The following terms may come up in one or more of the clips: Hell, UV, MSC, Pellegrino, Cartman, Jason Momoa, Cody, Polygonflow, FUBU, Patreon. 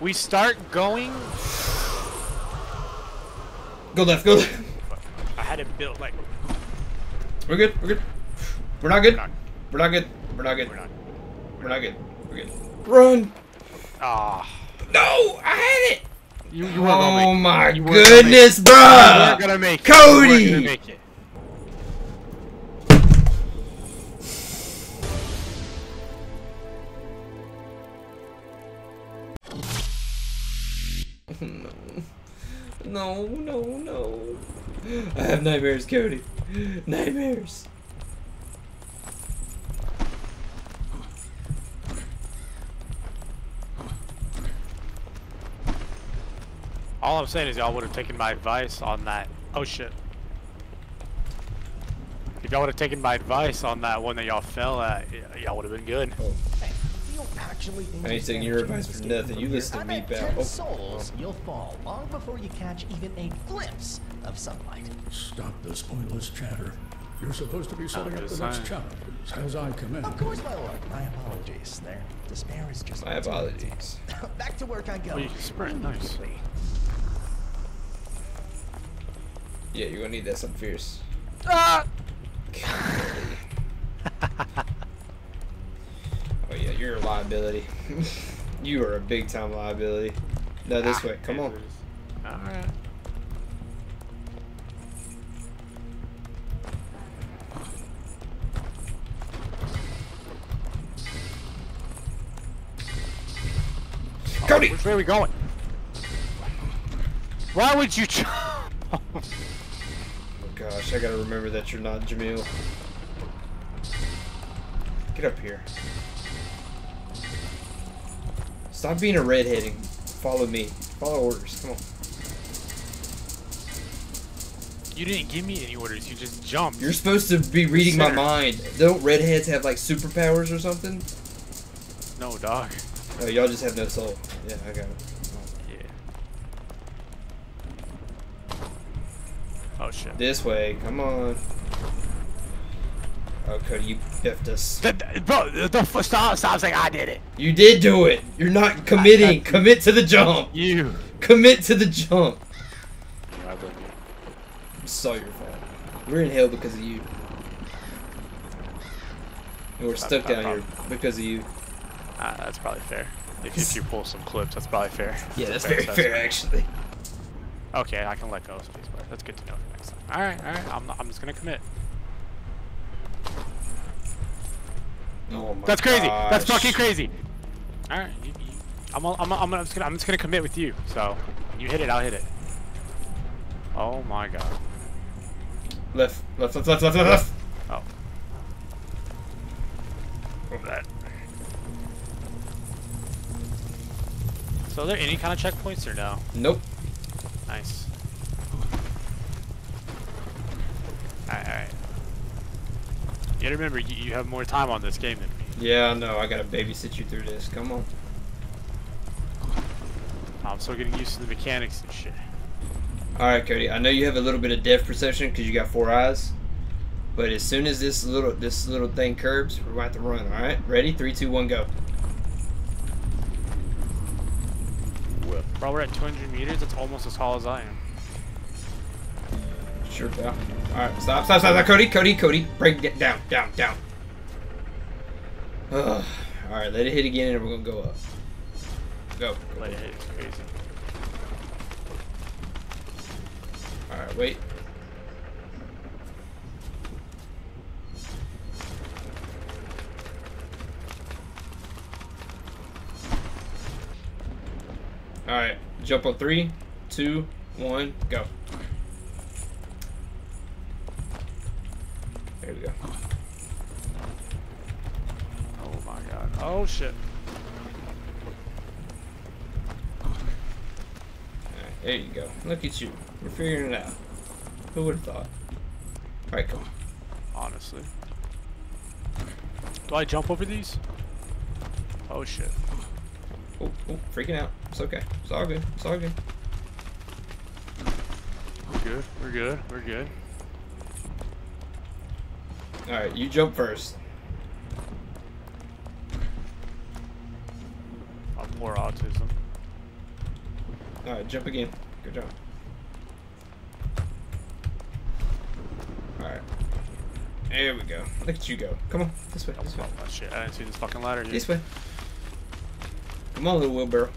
We start going. Go left, go left. I had it built like. We're good, we're good. We're not good. We're not good. We're not good. We're not good. We're good. Run! Ah. No! I had it! You oh my goodness, bruh! We're gonna make it. Cody! We're gonna make it. No, no, no. I have nightmares, Cody. Nightmares. All I'm saying is y'all would have taken my advice on that. Oh shit. If y'all would have taken my advice on that one that y'all fell at, y'all would have been good. Oh. I ain't taking your advice for nothing. You listen to me, pal. Oh. Souls, you'll fall long before you catch even a glimpse of sunlight. Stop this pointless chatter. You're supposed to be setting up the next chapter as I command. Of course, my lord. My apologies. There, despair is just. My apologies. Back to work I go. Well, you can sprint nicely. Yeah, you're gonna need that. Something fierce. Ah! Yeah, you're a liability. You are a big time liability. No, this way. Come on. Alright. Cody! Which way are we going? Why would you try? Oh gosh, I gotta remember that you're not Jamil. Get up here. Stop being a redhead and follow me. Follow orders. Come on. You didn't give me any orders. You just jumped. You're supposed to be reading my mind. Don't redheads have like superpowers or something? No, dog. Oh, y'all just have no soul. Yeah, I got it. Yeah. Oh shit. This way. Come on. Oh, Cody, you biffed us. Bro, stop saying I did it. You did do it. You're not committing. Commit to the jump. You. Commit to the jump. Yeah, it's so your fault. We're in hell because of you. And we're stuck down here because of you. That's probably fair. If you pull some clips, that's probably fair. Yeah, that's very fair, actually. Okay, I can let go of space bar. That's good to know for next time. All right. I'm just going to commit. Oh my gosh. That's crazy. That's fucking crazy. All right, I'm just gonna commit with you. So you hit it, I'll hit it. Oh my god. Left. Oh. Over that. So are there any kind of checkpoints or no? Nope. Nice. All right. You gotta remember, you have more time on this game than me. Yeah, no, I gotta babysit you through this. Come on. I'm still getting used to the mechanics and shit. Alright, Cody, I know you have a little bit of depth perception because you got four eyes. But as soon as this little thing curbs, we're about to run, alright? Ready? 3, 2, 1, go. Whoa. Bro, we're at 200 meters. That's almost as tall as I am. Sure, pal. Alright, stop, Cody. Break it down. Alright, let it hit again and we're gonna go up. Go. Let it hit, it's crazy. Alright, wait. Alright, jump on 3, 2, 1, go. There we go. Oh my god. Oh shit. Alright, there you go. Look at you. We're figuring it out. Who would have thought? Alright, come on. Honestly. Do I jump over these? Oh shit. Oh, freaking out. It's okay. It's all good. It's all good. We're good. Alright, you jump first. I'm more autism. Alright, jump again. Good job. Alright. There we go. Look at you go. Come on. This way. This way. Oh, shit. I didn't see this fucking ladder, dude. This way. Come on, little wheelbarrow.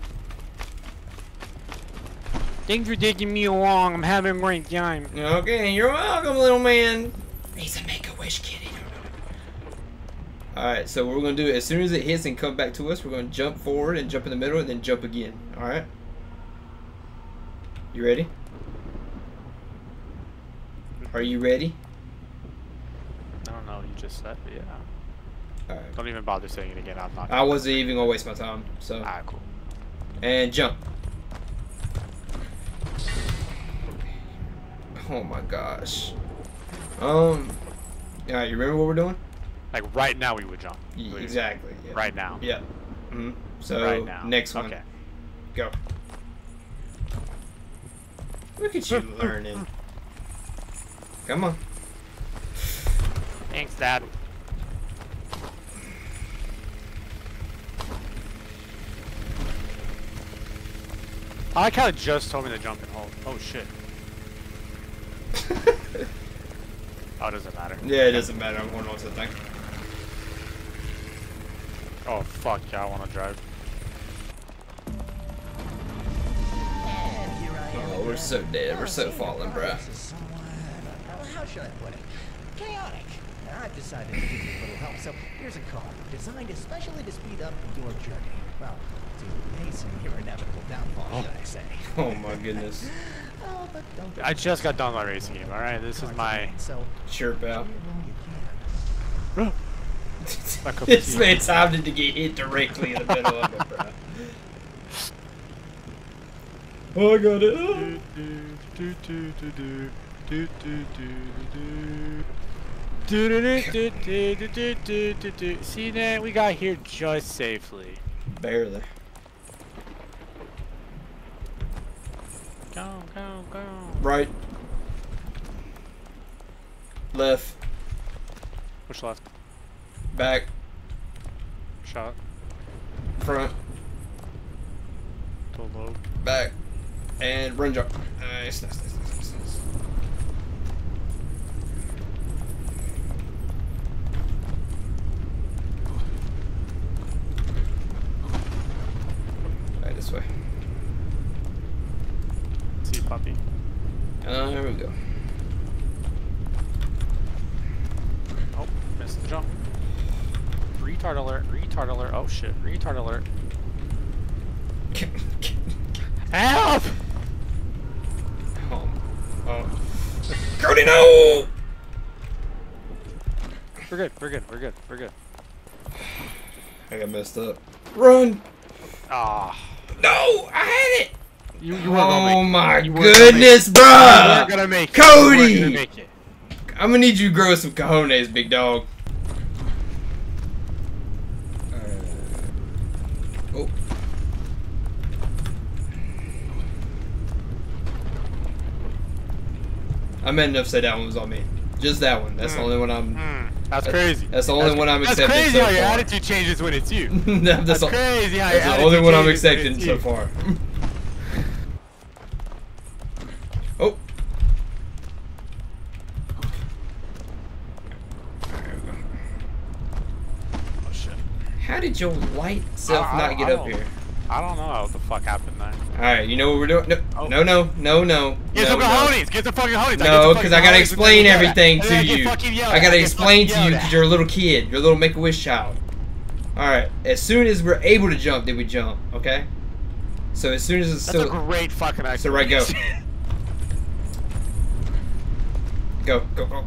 Thanks for taking me along. I'm having a great time. Okay, you're welcome, little man. He's a make-a-wish kitty. Alright, so what we're going to do, as soon as it hits and comes back to us, we're going to jump forward and jump in the middle and then jump again. Alright? You ready? Are you ready? I don't know what you just said, but yeah. Alright. Don't even bother saying it again. I'm not. I wasn't even going to waste my time, so. Alright, cool. And jump. Oh my gosh. Alright, you remember what we're doing? Like right now we would jump. Please. Exactly. Yeah. Right now. Yeah. Mm-hmm. So right now. Next one. Okay. Go. Look at you learning. Come on. Thanks, Dad. I like how it just told me to jump and hold. Oh shit. Oh, it doesn't matter. Yeah, it doesn't matter. I'm going on to the thing. Oh fuck yeah, I want to drive. Oh, we're so dead. We're so fallen, bruh. Well, how should I put it? Chaotic. I've decided to give you a little help, so here's a car designed especially to speed up your journey. Well, to face your inevitable downfall, should I say. Oh my goodness. Oh, but don't I just got done with my racing game, alright? This is my... Sure, pal. This man's opted to get hit directly in the middle of it, bro. Oh, I got it. Oh. See that? We got here just safely. Barely. Go, go, go. Right. Left. Which left? Back. Shot. Front. Go low. Back. And run jump. Nice, nice, nice, nice, nice. Alright, this way. See puppy. There we go. Oh, missed the jump. Retard alert, retard alert. Oh shit, retard alert. Help! Oh. Oh. Cody, no! We're good, we're good, we're good, we're good. I got messed up. Run! Ah. Oh. No! I had it! You oh my goodness, bruh! Cody! I'm gonna need you to grow some cojones, big dog. Oh. I meant enough said that one was on me. Just that one. That's the only one I'm. That's crazy. That's the only one I'm accepting. That's crazy how your attitude changes when it's you. That's crazy how your attitude changes when it's you. That's the only one I'm accepting so far. Oh. Oh shit. How did your light self not get up here? I don't know what the fuck happened there. Alright, you know what we're doing? No, oh. No, no, no, no. Get some cojones! Get the fucking cojones! No, because I gotta explain everything to you. I gotta explain to you because you're a little kid. You're a little make-a-wish child. Alright, as soon as we're able to jump, then we jump, okay? So as soon as it's still... That's a great fucking idea. So right, go. Go, go, go.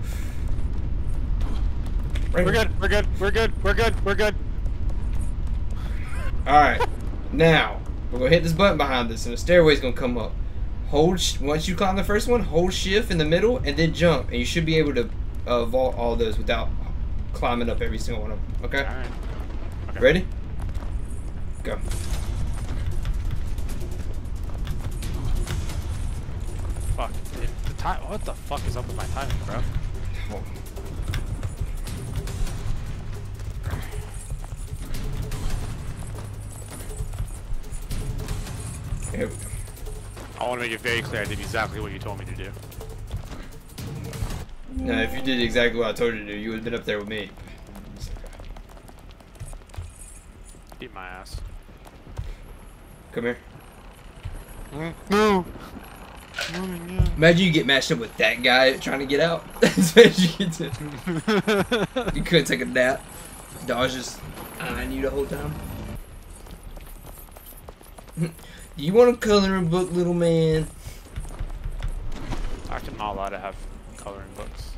Right. We're good, we're good, we're good, we're good, we're good. Alright, now, we're gonna hit this button behind this and the stairway's gonna come up. Hold, once you climb the first one, hold shift in the middle and then jump. And you should be able to vault all those without climbing up every single one of them, okay? Alright. Okay. Ready? Go. Fuck, dude. What the fuck is up with my timing, bro? Oh. Here we go. I want to make it very clear I did exactly what you told me to do. Now, if you did exactly what I told you to do, you would have been up there with me. Eat my ass. Come here. No! Imagine you get matched up with that guy trying to get out. You couldn't take a nap. Dawes just eyeing you the whole time. You want a coloring book, little man? I cannot allow to have coloring books.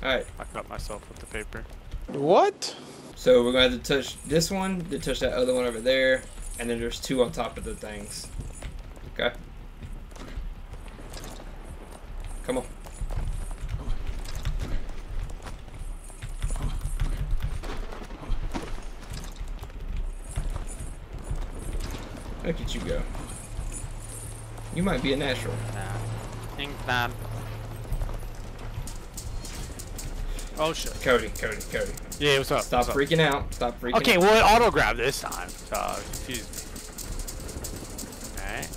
Alright. I cut myself with the paper. What? So we're going to have to touch this one, then touch that other one over there, and then there's two on top of the things. Okay? Come on. Look at you go. You might be a natural. Nah. Think that. Oh shit. Cody. Yeah, what's up? Stop freaking out. Stop freaking out. Okay, well, it auto grabbed this time. So, excuse me. Alright.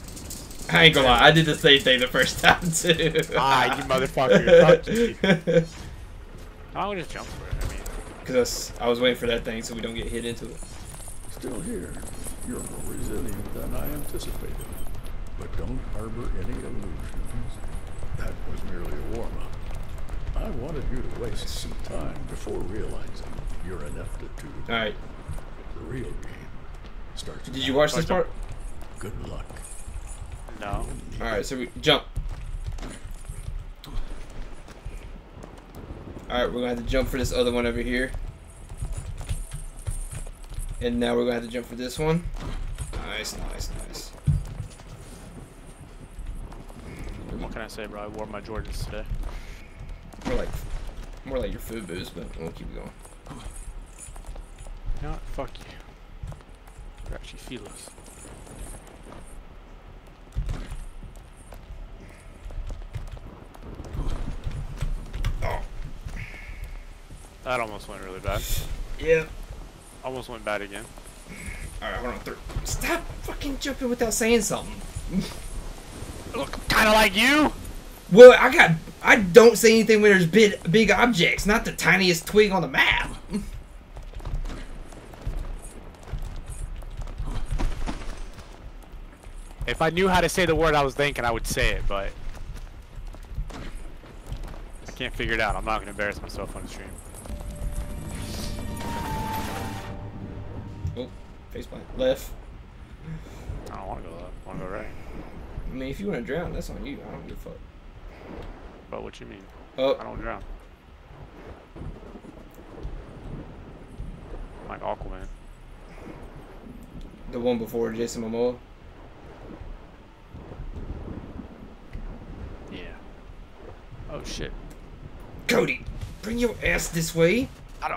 I ain't gonna lie, I did the same thing the first time, too. Ah, you motherfucker. I would just jump for it, I mean. Because I was waiting for that thing so we don't get hit into it. Still here. You're more resilient than I anticipated. But don't harbor any illusions. That was merely a warm-up. I wanted you to waste some time before realizing your ineptitude. Alright. The real game starts. Did you watch this part? Good luck. No. Alright, so we jump. Alright, we're gonna have to jump for this other one over here. And now we're gonna have to jump for this one. Nice. What can I say, bro? I wore my Jordans today. More like your FUBUs, but we'll keep going. No, fuck you. They're actually feelers. Oh. That almost went really bad. Yeah. Almost went bad again. Alright, hold on. Stop fucking jumping without saying something. Look, kinda like you! Well, I don't say anything when there's big objects, not the tiniest twig on the map. If I knew how to say the word I was thinking, I would say it, but I can't figure it out. I'm not going to embarrass myself on the stream. Oh, faceplant. Left. I don't want to go left. I want to go right. I mean, if you want to drown, that's on you. I don't give a fuck. But what you mean? Oh. I don't drown. I'm like Aquaman. The one before Jason Momoa? Yeah. Oh shit. Cody, bring your ass this way. How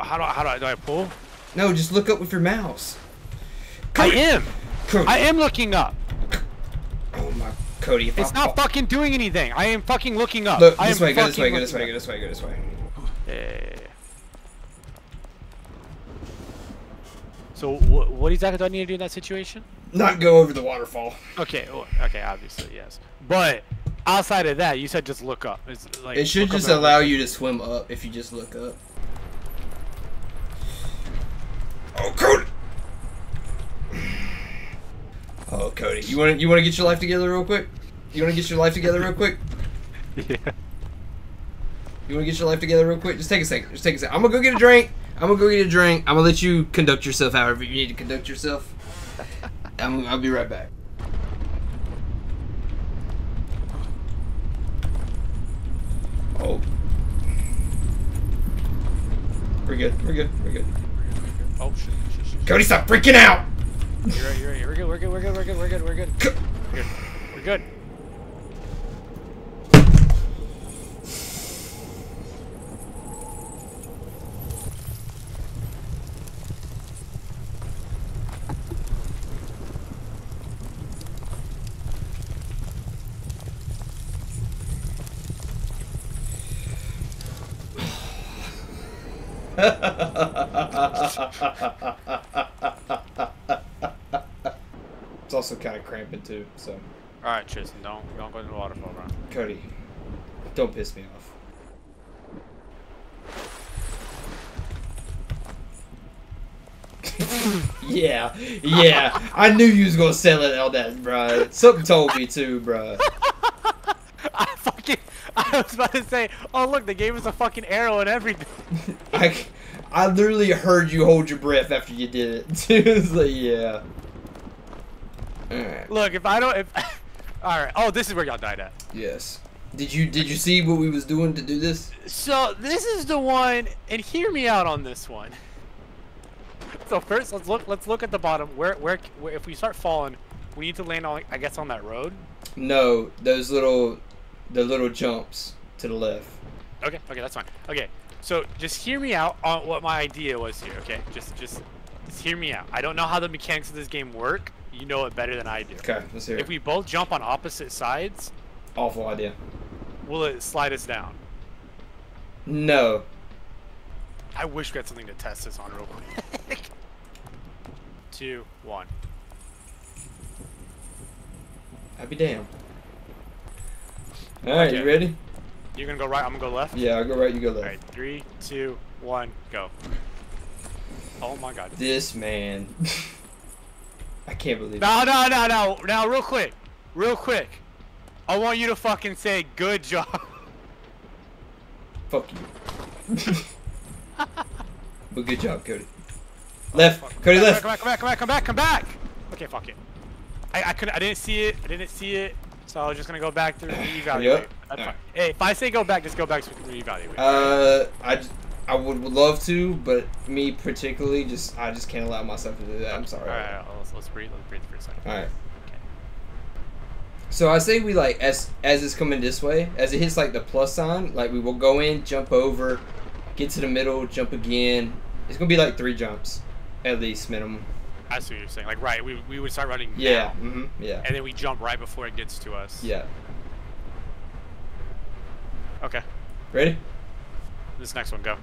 do I pull? No, just look up with your mouse. Cody. I am. Cody. I am looking up. Oh my. Cody, it's not fucking doing anything. I am fucking looking up. Look, this way, go this way, go this way, go this way, go this way. Yeah. So what exactly do I need to do in that situation? Not go over the waterfall. Okay, okay, obviously, yes. But outside of that, you said just look up. It's like, it should just allow you to swim up if you just look up. Oh, Cody! Oh, Cody, you want to get your life together real quick? Yeah. You want to get your life together real quick? Just take a second. I'm gonna go get a drink. I'm gonna let you conduct yourself however you need to conduct yourself. I'll be right back. Oh. We're good. Oh shit. Cody, stop freaking out! You're right. We're good. It's also kind of cramping too, so. Alright, Tristan, don't go to the waterfall, bro. Cody, don't piss me off. Yeah. I knew you was gonna sell it all that, bruh. Something told me to, bruh. I was about to say, oh look, they gave us a fucking arrow and everything. I literally heard you hold your breath after you did it. It was like, yeah. Alright. Look, alright. Oh, this is where y'all died at. Yes. Did you see what we was doing to do this? So this is the one, and hear me out on this one. So first, let's look at the bottom. Where if we start falling, we need to land on, I guess, on that road. No, those little, the little jumps to the left. Okay, that's fine. Okay, so just hear me out on what my idea was here. Okay, just hear me out. I don't know how the mechanics of this game work. You know it better than I do. Okay, let's hear it. If we both jump on opposite sides. Awful idea. Will it slide us down? No. I wish we had something to test this on real quick. 2, 1. I'd be damned. Alright, okay. You ready? You're gonna go right, I'm gonna go left? Yeah, I'll go right, you go left. Alright, 3, 2, 1, go. Oh my god. This man. I can't believe it. No. Now, real quick. I want you to fucking say, good job. Fuck you. But good job, Cody. Left, fuck. Cody, left. Come back. Okay, fuck it. I didn't see it. So I was just gonna go back to reevaluate. Yep. Right. Hey, if I say go back, just go back so we can reevaluate. I would love to, but me particularly, I just can't allow myself to do that. I'm sorry. All right, let's breathe for a second. All right. Okay. So I say we like as it's coming this way, as it hits like the plus sign, like we will go in, jump over. Get to the middle, jump again. It's gonna be like 3 jumps, at least minimum. I see what you're saying. Like right, we would start running. Yeah. Now, yeah. And then we jump right before it gets to us. Yeah. Okay. Ready? This next one, go.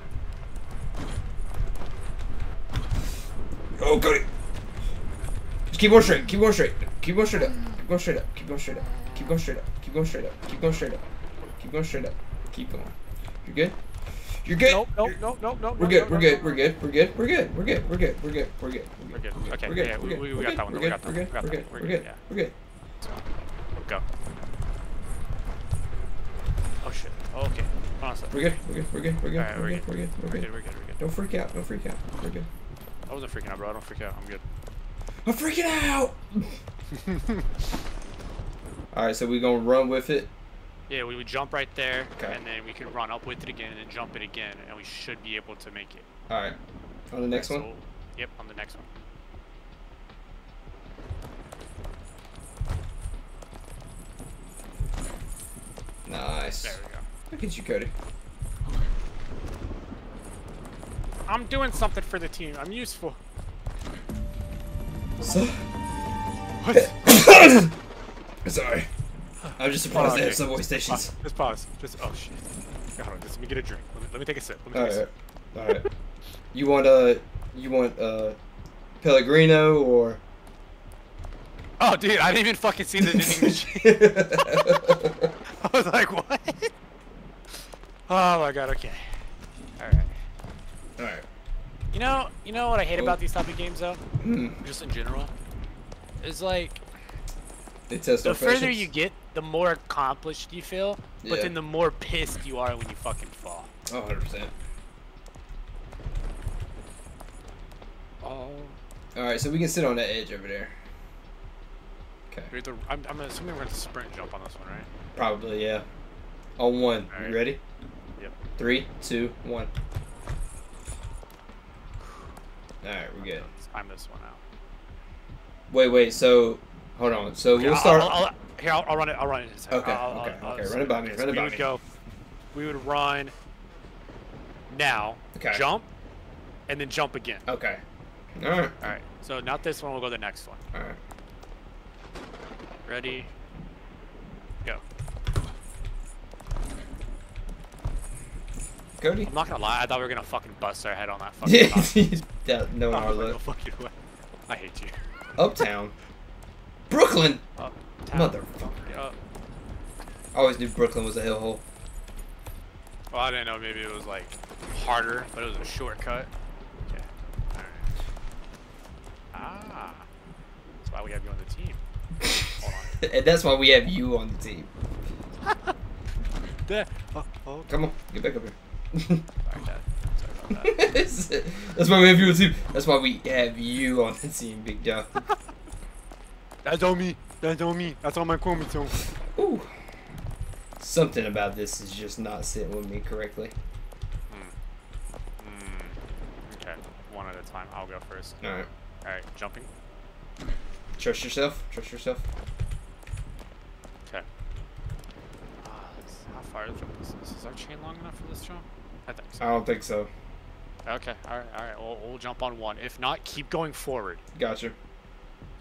Oh, got it. Just keep going straight up. Keep going. You good? You're good. Nope. We're good. Okay. Yeah, we got that one. We're good. Go. Oh shit. Okay. We're good. Don't freak out. We're good. I wasn't freaking out, bro. I don't freak out. I'm good. I'm freaking out. All right, so we gonna run with it. Yeah, we would jump right there, okay. And then we could run up with it again, and then jump it again, and we should be able to make it. All right. On the next one? So, yep, on the next one. Nice. There we go. Look at you, Cody. I'm doing something for the team. I'm useful. So what? Sorry. I'm just surprised they have subway stations. Just pause. Oh shit. Hold on, just let me get a drink. Let me take a sip. All right. You want Pellegrino or? Oh dude, I didn't even fucking see the English. I was like, what? Oh my god. Okay. All right. You know what I hate about these type of games though, just in general, is like. The further you get, the more accomplished you feel, but then the more pissed you are when you fucking fall. Oh, 100%. Oh. Alright, so we can sit on that edge over there. Okay. I'm assuming we're going to sprint jump on this one, right? Probably, yeah. On one. Right. You ready? Yep. 3, 2, 1. Alright, we're good. I missed one out. Wait, so... Hold on. So okay, we'll start. I'll run it. I'll run it. Okay. Okay. Run it by me. We would run. Now. Okay. Jump, and then jump again. Okay. All right. So not this one. We'll go to the next one. All right. Ready. Go. Cody. I'm not gonna lie. I thought we were gonna fucking bust our head on that fucking. Yeah. No one will look. I hate you. Uptown. Brooklyn! Motherfucker. I always knew Brooklyn was a hellhole. Well, I didn't know, maybe it was like harder, but it was a shortcut. Okay. Alright. Ah. That's why we have you on the team. Hold on. And that's why we have you on the team. Oh, okay. Come on, get back up here. Sorry, Dad. Sorry about that. That's why we have you on the team. That's why we have you on the team, Big John. That's on me. That's on me. That's on my chromosome. Ooh. Something about this is just not sitting with me correctly. Okay, one at a time. I'll go first. Alright. Alright, jumping. Trust yourself. Trust yourself. Okay. How far is this? Is our chain long enough for this jump? I think so. I don't think so. Okay, alright, alright. We'll jump on one. If not, keep going forward. Gotcha.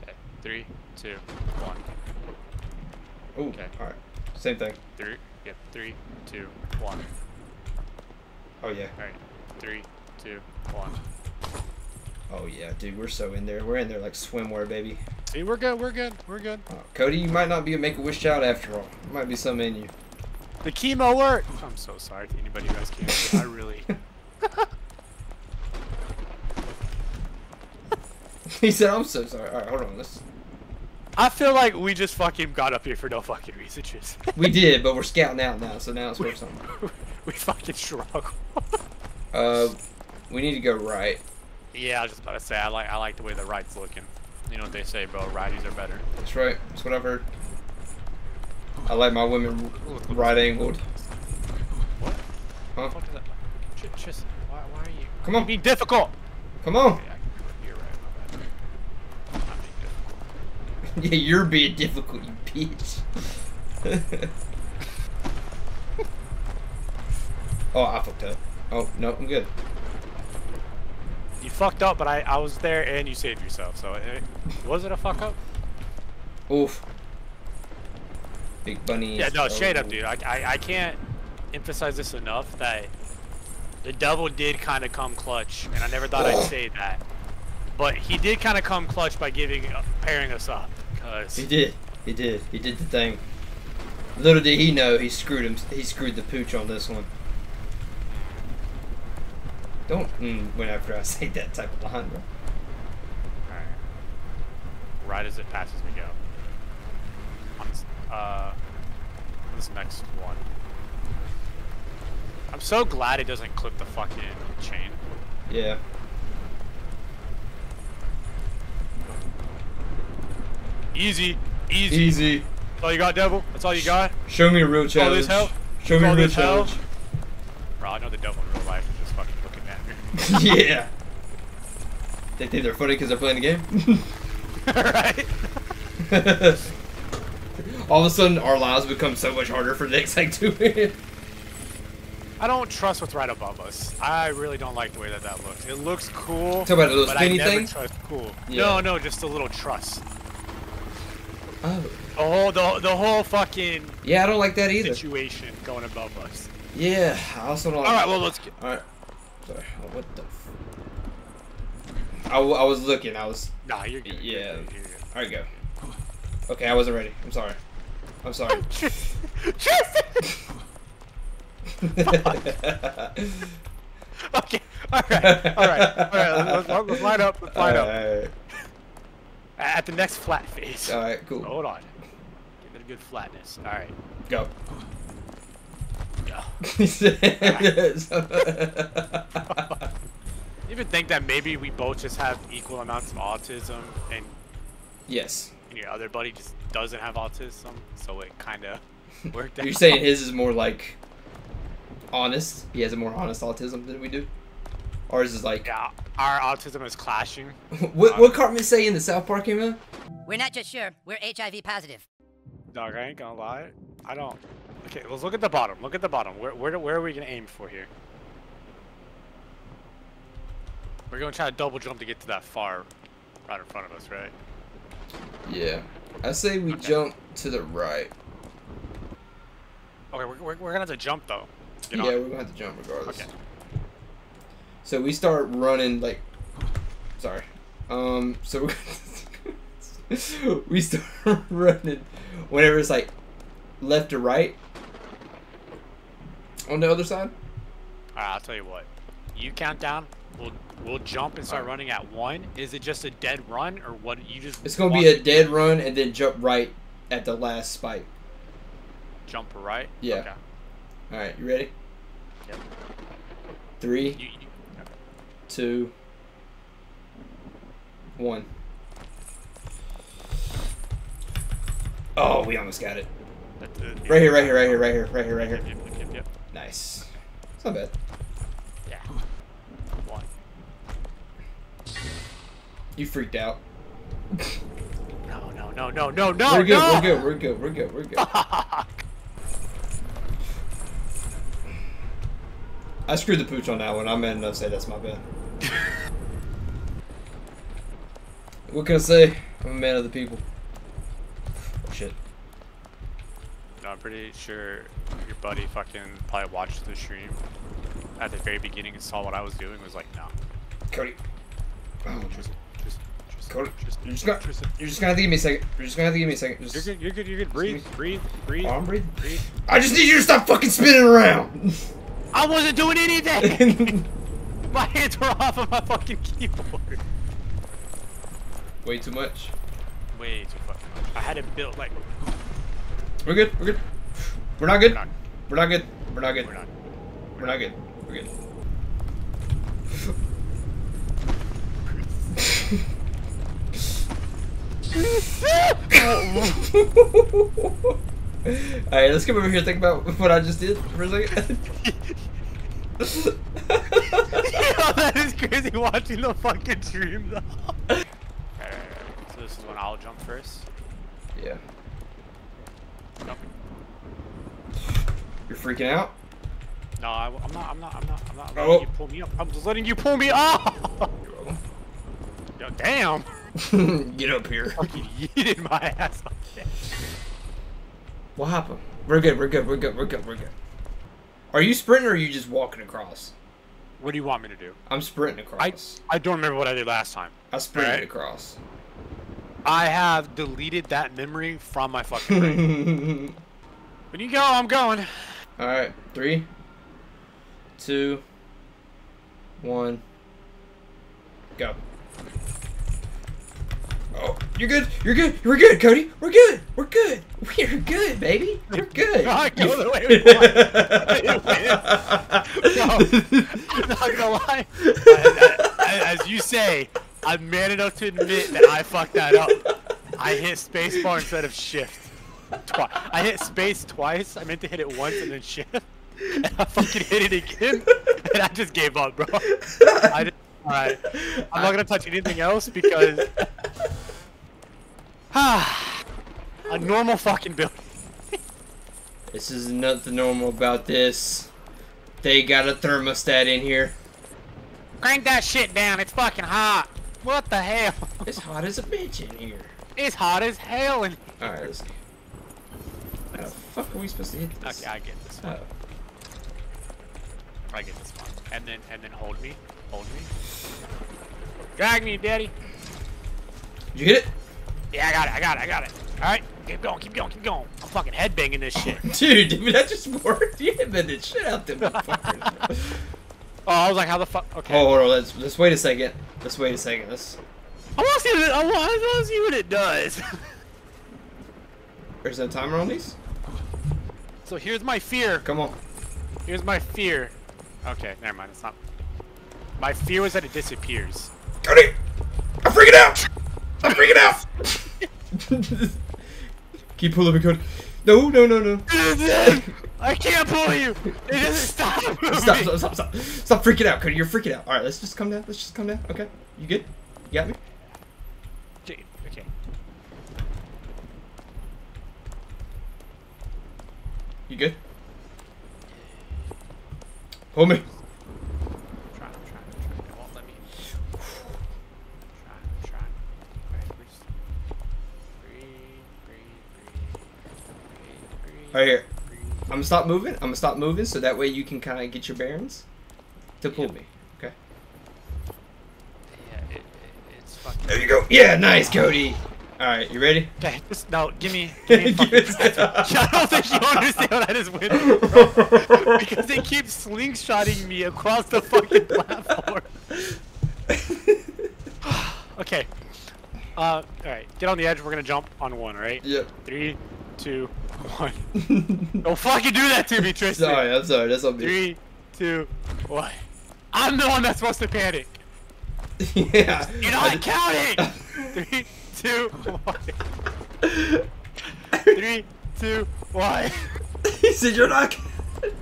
Okay, 3, 2, 1. Ooh, okay. Alright. Same thing. Three, yep. 3, 2, 1. Oh yeah. All right. 3, 2, 1. Oh yeah, dude, we're so in there. We're in there like swimwear, baby. Hey, we're good. We're good. We're good. Cody, you might not be a Make-A-Wish child after all. There might be something in you. The chemo worked. I'm so sorry to anybody who has cancer. I really. He said, "I'm so sorry." All right, hold on. Let's. I feel like we just fucking got up here for no fucking reason. We did, but we're scouting out now, so now it's worth something. We fucking struggle. We need to go right. Yeah, I was just about to say, I like the way the right's looking. You know what they say, bro? Righties are better. That's right. That's what I've heard. I like my women right angled. What? Huh? What the fuck is that? Just, why are you? Come on. Be difficult. Come on. Yeah. Yeah, you're being difficult, you bitch. Oh, I fucked up. Oh, no, I'm good. You fucked up, but I was there and you saved yourself, so was it a fuck up? Oof. Big bunny. Yeah, no, straight up, dude. I can't emphasize this enough that the devil did kind of come clutch, and I never thought I'd say that. But he did kind of come clutch by pairing us up. Cause he did the thing. Little did he know, he screwed the pooch on this one. Don't went after I say that type of line. All right. Right as it passes me, go. On this next one. I'm so glad it doesn't clip the fucking chain. Yeah. Easy, easy, easy. That's all you got, devil. That's all you got. Show me a real challenge. Show me a real challenge. Bro, I know the devil in real life is just fucking looking at me. Yeah. They think they're funny because they're playing the game. Right. All of a sudden, our lives become so much harder for the next like 2 minutes. I don't trust what's right above us. I really don't like the way that looks. It looks cool. Talk about those spinny things. Cool. Yeah. No, just a little trust. Oh. The whole fucking yeah, I don't like that either. Situation going above us. Yeah, I also don't. All right, well let's get. All right. Sorry. Oh, what the? I was looking. I was. Nah, you're good. Yeah. You're good. All right, go. Okay, I wasn't ready. I'm sorry. I'm sorry. Okay. All right. All right. All right. Let's line up. Let's line up. Right. At the next flat phase. All right, cool. Hold on. Give it a good flatness. All right, go. Go. You even think that maybe we both just have equal amounts of autism, and yes, and your other buddy just doesn't have autism, so it kind of worked out. You're saying his is more like honest. He has a more honest autism than we do. Ours is like yeah, our autism is clashing. What Cartman say in the South Park email? We're not just sure. We're HIV positive. Dog, I ain't gonna lie. I don't. Okay, let's look at the bottom. Look at the bottom. Where are we gonna aim for here? We're gonna try to double jump to get to that far, right in front of us, right? Yeah. I say we jump to the right. Okay, we're gonna have to jump though. Yeah, we're gonna have to jump regardless. Okay. So we start running like, sorry. So we start running whenever it's like left or right on the other side? All right, I'll tell you what. You count down. We'll jump and start running at one. Is it just a dead run or what? You just it's gonna be a dead run and then jump right at the last spike. Jump right. Yeah. Okay. All right, you ready? Yep. 3, 2, 1. Oh, we almost got it. Right here, right here, right here, right here, right here, right here. Yep. Nice. It's not bad. Yeah. One. You freaked out. No. We're good, no! We're good. Fuck. I screwed the pooch on that one. I'm mad enough to say that's my bad. What can I say? I'm a man of the people. Oh, shit. No, I'm pretty sure your buddy fucking probably watched the stream at the very beginning and saw what I was doing and was like, no. Cody. Oh, you're just gonna have to give me a second. Just, you're good. Breathe. Oh, I'm breathing. I just need you to stop fucking spinning around. I wasn't doing anything. My hands were off of my fucking keyboard. Way too much. Way too fucking much. I had it built like. We're good. We're not good. Alright, let's come over here and think about what I just did for a second. Yo, that is crazy watching the fucking stream though. Alright, so this is when I'll jump first? Yeah. Nope. You're freaking out? No, I'm not letting you pull me up. I'm just letting you pull me up! Yo, damn! Get up here. Fucking yeeted my ass off. What happened? We're good. Are you sprinting or are you just walking across? What do you want me to do? I'm sprinting across. I don't remember what I did last time. I sprinted across. I have deleted that memory from my fucking brain. When you go, I'm going. Alright, 3, 2, 1, go. Oh, you're good, Cody. We're good, baby. We're good. God, go the way we want. No, I'm not gonna lie. As you say, I'm man enough to admit that I fucked that up. I hit spacebar instead of shift. I hit space twice. I meant to hit it once and then shift, and I fucking hit it again, and I just gave up, bro. Alright, I'm not gonna touch anything else because. A normal fucking building. This is nothing normal about this. They got a thermostat in here. Crank that shit down, it's fucking hot. What the hell? It's hot as a bitch in here. It's hot as hell in here. Alright, let's see. How the fuck are we supposed to hit this? Okay, I get this one. I get this one. And then hold me. Drag me, daddy. Did you hit it? Yeah, I got it. Alright, keep going. I'm fucking headbanging this shit. Dude, that just worked. You headbanged the shit out there, motherfucker. Oh, I was like, how the fuck? Okay. Oh, hold on, let's wait a second. Let's... I want to see what it does. There's no timer on these? So here's my fear. Come on. Here's my fear. Okay, never mind. It's not... My fear was that it disappears. Cody! I'm freaking out! Keep pulling me, Cody. No. I can't pull you! It doesn't stop moving! Stop. Stop freaking out, Cody. You're freaking out. Alright, let's just come down. Okay. You good? You got me? Okay. You good? Pull me. Right here. I'm gonna stop moving so that way you can kind of get your bearings to pull me. Okay. Yeah, it's fucking. There you go. Yeah, nice, Cody. Alright, you ready? Okay, just, no, give me I don't think you understand what I just went through, because they keep slingshotting me across the fucking platform. Okay. Alright, get on the edge, we're gonna jump on one, alright? Yep. 3, 2, 1. Don't fucking do that to me, Tristan! Sorry, I'm sorry, that's on me. 3, 2, 1. I'm the one that's supposed to panic! Yeah. You're not counting! 3, 2, 1. 3, 2, 1. He said you're not counting.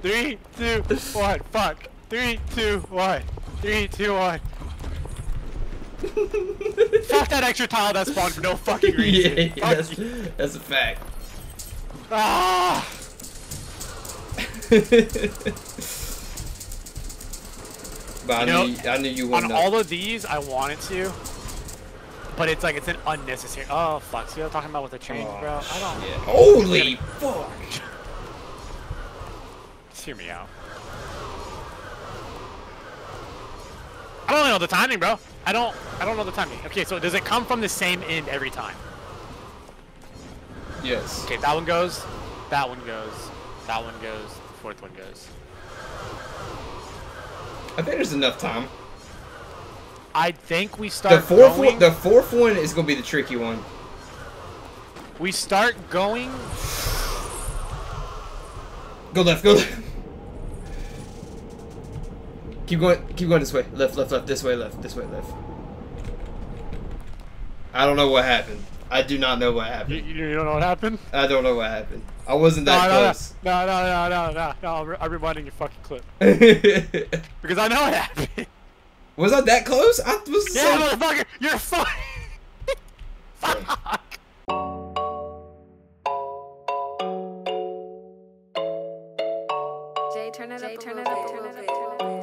3, 2, 1. Fuck. 3, 2, 1. 3, 2, 1. Fuck that extra tile that spawned for no fucking reason. Yeah, fuck that's a fact. Ah. But I knew you wouldn't. On all of these, I wanted to, but it's like it's an unnecessary. Oh fuck! See what I'm talking about with the train, oh, bro? I don't. Shit. Holy fuck! Just hear me out. I don't know the timing, bro. I don't know the timing. Okay, so does it come from the same end every time? Yes. Okay, that one goes. That one goes. That one goes. The fourth one goes. I think there's enough time. I think we start going... The fourth one is going to be the tricky one. We start going... Go left, go left. Keep going this way. Left, left, left, this way, left, this way, left. I don't know what happened. I do not know what happened. You don't know what happened? I don't know what happened. I wasn't that close. No. I'm rewinding your fucking clip. Because I know what happened. Was I that close? I was motherfucker! You're fucking... Fuck! Jay, turn it up a little bit.